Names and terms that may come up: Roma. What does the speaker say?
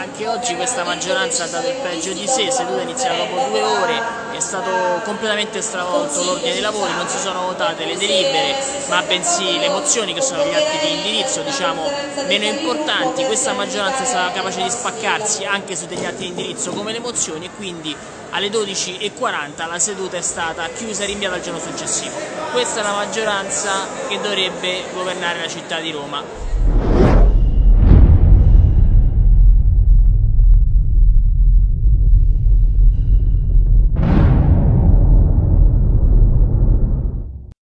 Anche oggi questa maggioranza ha dato il peggio di sé, seduta iniziata dopo 2 ore, è stato completamente stravolto l'ordine dei lavori, non si sono votate le delibere ma bensì le mozioni, che sono gli atti di indirizzo diciamo meno importanti. Questa maggioranza sarà capace di spaccarsi anche su degli atti di indirizzo come le mozioni e quindi alle 12:40 la seduta è stata chiusa e rinviata al giorno successivo. Questa è la maggioranza che dovrebbe governare la città di Roma.